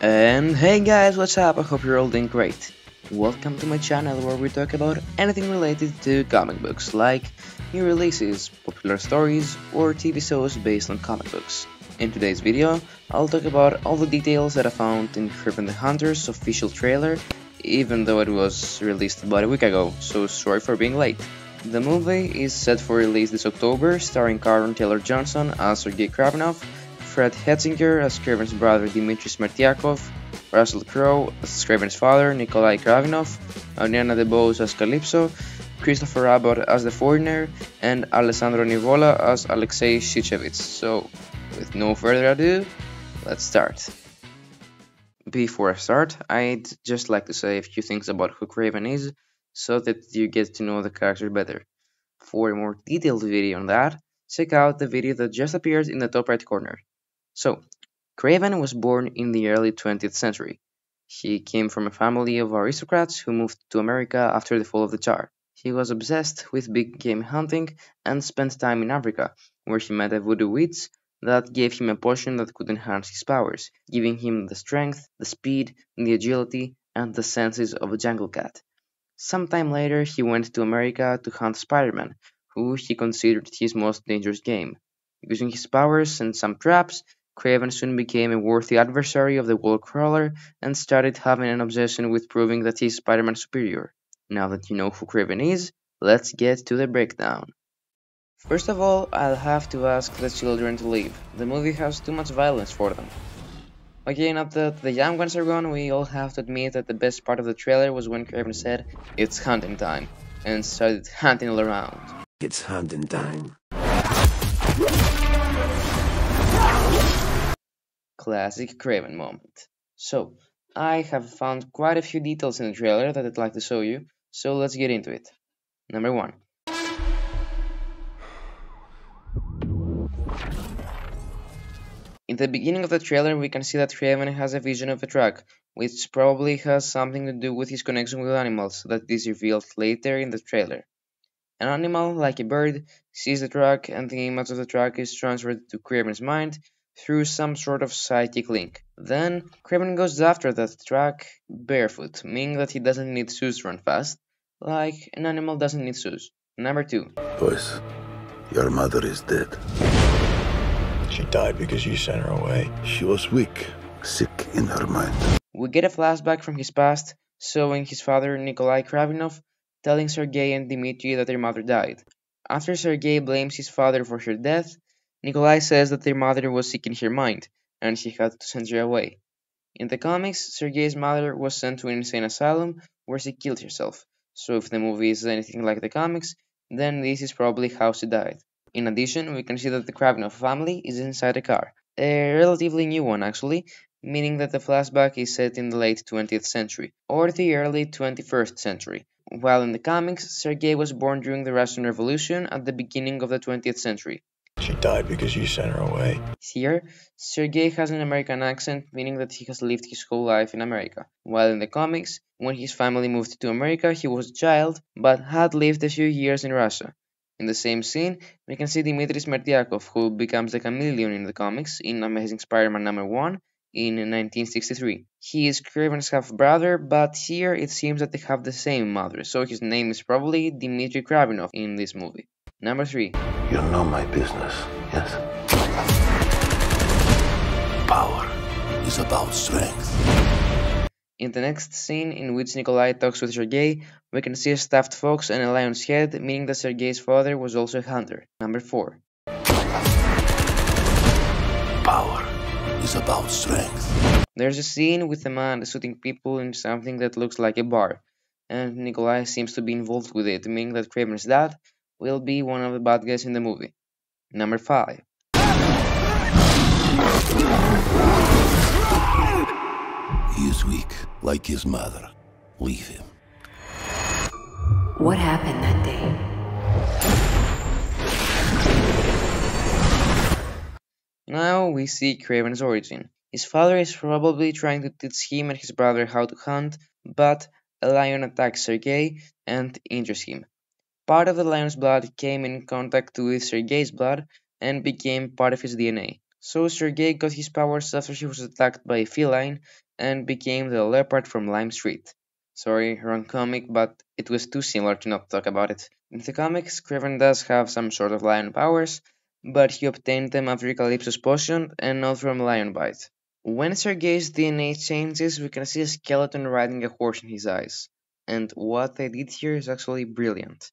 And hey guys, what's up? I hope you're all doing great. Welcome to my channel where we talk about anything related to comic books, like new releases, popular stories, or TV shows based on comic books. In today's video, I'll talk about all the details that I found in Kraven the Hunter's official trailer, even though it was released about a week ago, so sorry for being late. The movie is set for release this October, starring Aaron Taylor-Johnson as Sergei Kravinoff, Fred Hetzinger as Kraven's brother Dmitri Smerdyakov, Russell Crowe as Kraven's father Nikolai Kravinov, Ariana DeBose as Calypso, Christopher Abbott as the Foreigner, and Alessandro Nivola as Aleksei Sytsevich. So, with no further ado, let's start. Before I start, I'd just like to say a few things about who Kraven is, so that you get to know the character better. For a more detailed video on that, check out the video that just appeared in the top right corner. So, Kraven was born in the early 20th century. He came from a family of aristocrats who moved to America after the fall of the Tsar. He was obsessed with big game hunting and spent time in Africa, where he met a voodoo witch that gave him a potion that could enhance his powers, giving him the strength, the speed, the agility, and the senses of a jungle cat. Sometime later, he went to America to hunt Spider-Man, who he considered his most dangerous game. Using his powers and some traps, Kraven soon became a worthy adversary of the wall crawler and started having an obsession with proving that he's Spider-Man superior. Now that you know who Kraven is, let's get to the breakdown. First of all, I'll have to ask the children to leave. The movie has too much violence for them. Okay, now that the young ones are gone, we all have to admit that the best part of the trailer was when Kraven said, "It's hunting time," and started hunting all around. It's hunting time. Classic Kraven moment. So, I have found quite a few details in the trailer that I'd like to show you, so let's get into it. Number 1. In the beginning of the trailer, we can see that Kraven has a vision of a truck, which probably has something to do with his connection with animals that is revealed later in the trailer. An animal, like a bird, sees the truck and the image of the truck is transferred to Kraven's mind through some sort of psychic link. Then, Kraven goes after that truck barefoot, meaning that he doesn't need shoes to run fast, like an animal doesn't need shoes. Number 2. Boys, your mother is dead. She died because you sent her away. She was weak, sick in her mind. We get a flashback from his past, showing his father Nikolai Kravinov telling Sergei and Dmitri that their mother died. After Sergei blames his father for her death, Nikolai says that their mother was sick in her mind, and he had to send her away. In the comics, Sergei's mother was sent to an insane asylum, where she killed herself, so if the movie is anything like the comics, then this is probably how she died. In addition, we can see that the Kravinov family is inside a car, a relatively new one actually, meaning that the flashback is set in the late 20th century, or the early 21st century, while in the comics, Sergei was born during the Russian Revolution at the beginning of the 20th century. She died because you sent her away. Here, Sergei has an American accent, meaning that he has lived his whole life in America, while in the comics, when his family moved to America, he was a child, but had lived a few years in Russia. In the same scene, we can see Dmitri Smerdyakov, who becomes the chameleon in the comics, in Amazing Spider-Man #1, in 1963. He is Kraven's half-brother, but here it seems that they have the same mother, so his name is probably Dmitri Kravinov in this movie. Number 3. You know my business, yes? Power is about strength. In the next scene, in which Nikolai talks with Sergei, we can see a stuffed fox and a lion's head, meaning that Sergei's father was also a hunter. Number 4. Power is about strength. There's a scene with a man shooting people in something that looks like a bar, and Nikolai seems to be involved with it, meaning that Kraven's dad will be one of the bad guys in the movie. Number 5. He is weak, like his mother. Leave him. What happened that day? Now we see Kraven's origin. His father is probably trying to teach him and his brother how to hunt, but a lion attacks Sergei and injures him. Part of the lion's blood came in contact with Sergei's blood and became part of his DNA. So Sergei got his powers after he was attacked by a feline, and became the leopard from Lime Street. Sorry, wrong comic, but it was too similar to not talk about it. In the comics, Kraven does have some sort of lion powers, but he obtained them after Calypso's potion and not from lion bite. When Sergei's DNA changes, we can see a skeleton riding a horse in his eyes. And what they did here is actually brilliant.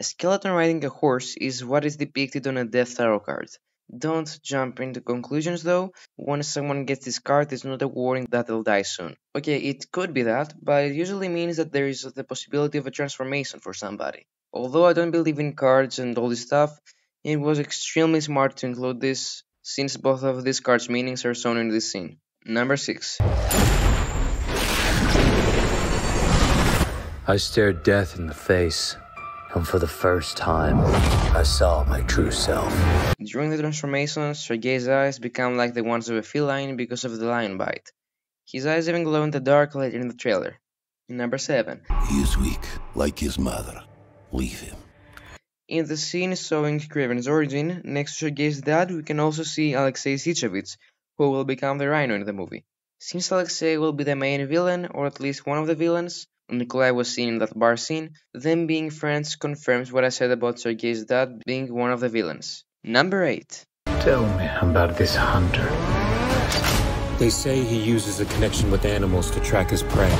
A skeleton riding a horse is what is depicted on a Death Tarot card. Don't jump into conclusions though. Once someone gets this card, it's not a warning that they'll die soon. Okay, it could be that, but it usually means that there is the possibility of a transformation for somebody. Although I don't believe in cards and all this stuff, it was extremely smart to include this, since both of these cards' meanings are shown in this scene. Number 6. I stared death in the face, and for the first time, I saw my true self. During the transformation, Sergei's eyes become like the ones of a feline because of the lion bite. His eyes even glow in the dark later in the trailer. Number 7. He is weak, like his mother. Leave him. In the scene showing Kraven's origin, next to Sergei's dad, we can also see Aleksei Sytsevich, who will become the Rhino in the movie. Since Aleksei will be the main villain, or at least one of the villains, Nikolai was seen in that bar scene, them being friends confirms what I said about Sergei's dad being one of the villains. Number 8. Tell me about this hunter. They say he uses a connection with animals to track his prey.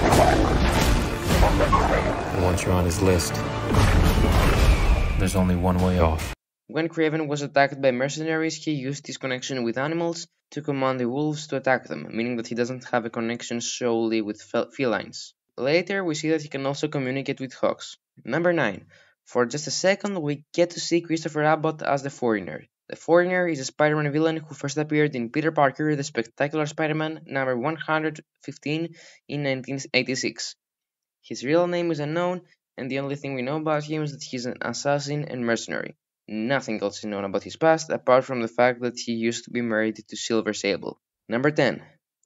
And once you're on his list, there's only one way off. When Kraven was attacked by mercenaries, he used his connection with animals to command the wolves to attack them, meaning that he doesn't have a connection solely with felines. Later, we see that he can also communicate with hawks. Number 9. For just a second, we get to see Christopher Abbott as the Foreigner. The Foreigner is a Spider-Man villain who first appeared in Peter Parker, the Spectacular Spider-Man, number 115 in 1986. His real name is unknown, and the only thing we know about him is that he's an assassin and mercenary. Nothing else is known about his past, apart from the fact that he used to be married to Silver Sable. Number 10.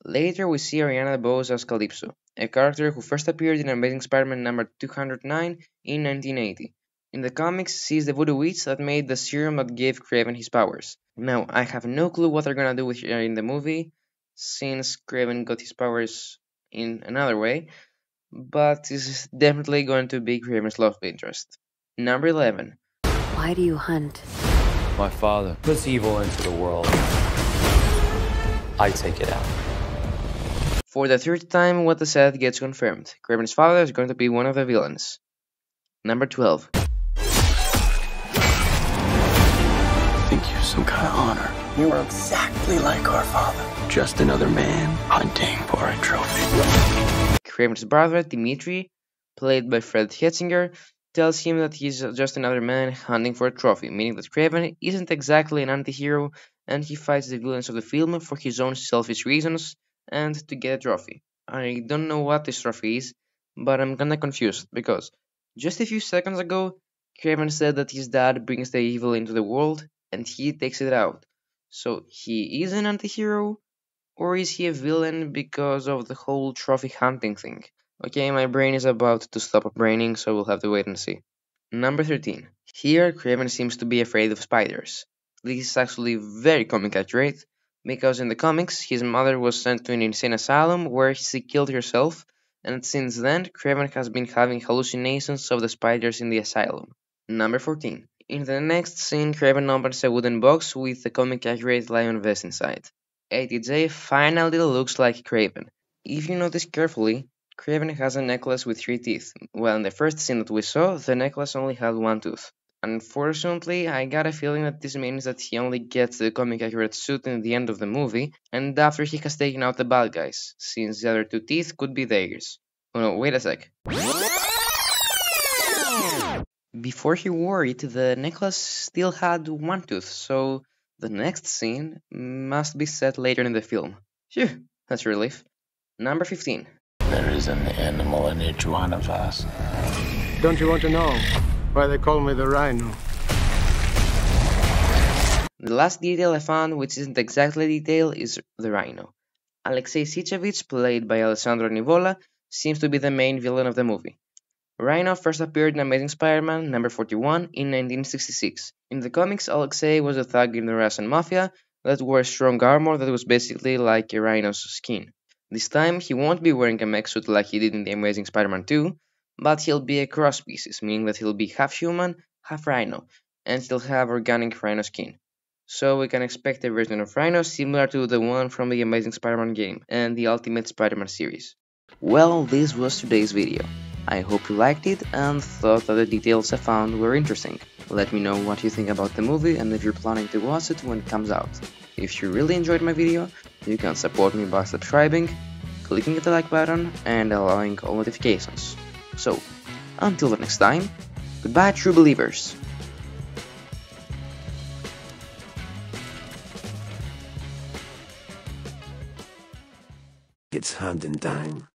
Later we see Ariana DeBose as Calypso, a character who first appeared in Amazing Spider-Man number 209 in 1980. In the comics, she is the voodoo witch that made the serum that gave Kraven his powers. Now, I have no clue what they're gonna do with her in the movie, since Kraven got his powers in another way, but this is definitely going to be Kraven's love interest. Number 11. Why do you hunt? My father puts evil into the world. I take it out. For the third time, what I said gets confirmed. Kraven's father is going to be one of the villains. Number 12. I think you're some kind of honor. You are exactly like our father. Just another man hunting for a trophy. Kraven's brother, Dmitri, played by Fred Hetzinger, tells him that he's just another man hunting for a trophy, meaning that Kraven isn't exactly an anti-hero and he fights the villains of the film for his own selfish reasons and to get a trophy. I don't know what this trophy is, but I'm kinda confused, because just a few seconds ago, Kraven said that his dad brings the evil into the world and he takes it out. So he is an anti-hero? Or is he a villain because of the whole trophy hunting thing? Okay, my brain is about to stop braining, so we'll have to wait and see. Number 13. Here, Kraven seems to be afraid of spiders. This is actually very comic accurate, because in the comics, his mother was sent to an insane asylum where she killed herself, and since then, Kraven has been having hallucinations of the spiders in the asylum. Number 14. In the next scene, Kraven opens a wooden box with a comic accurate lion vest inside. ATJ finally looks like Kraven. If you notice carefully, Kraven has a necklace with 3 teeth, while in the first scene that we saw, the necklace only had 1 tooth. Unfortunately, I got a feeling that this means that he only gets the comic accurate suit in the end of the movie, and after he has taken out the bad guys, since the other 2 teeth could be theirs. Oh no, wait a sec. Before he wore it, the necklace still had 1 tooth, so the next scene must be set later in the film. Phew, that's a relief. Number 15. There is an animal in each one of us. Don't you want to know why they call me the Rhino? The last detail I found, which isn't exactly a detail, is the Rhino. Aleksei Sytsevich, played by Alessandro Nivola, seems to be the main villain of the movie. Rhino first appeared in Amazing Spider-Man number 41 in 1966. In the comics, Aleksei was a thug in the Russian mafia that wore strong armor that was basically like a rhino's skin. This time, he won't be wearing a mech suit like he did in The Amazing Spider-Man 2, but he'll be a cross species, meaning that he'll be half human, half rhino, and he'll have organic rhino skin. So we can expect a version of Rhino similar to the one from the Amazing Spider-Man game and the Ultimate Spider-Man series. Well, this was today's video. I hope you liked it and thought that the details I found were interesting. Let me know what you think about the movie and if you're planning to watch it when it comes out. If you really enjoyed my video, you can support me by subscribing, clicking the like button and allowing all notifications. So, until the next time, goodbye true believers! It's hand in time.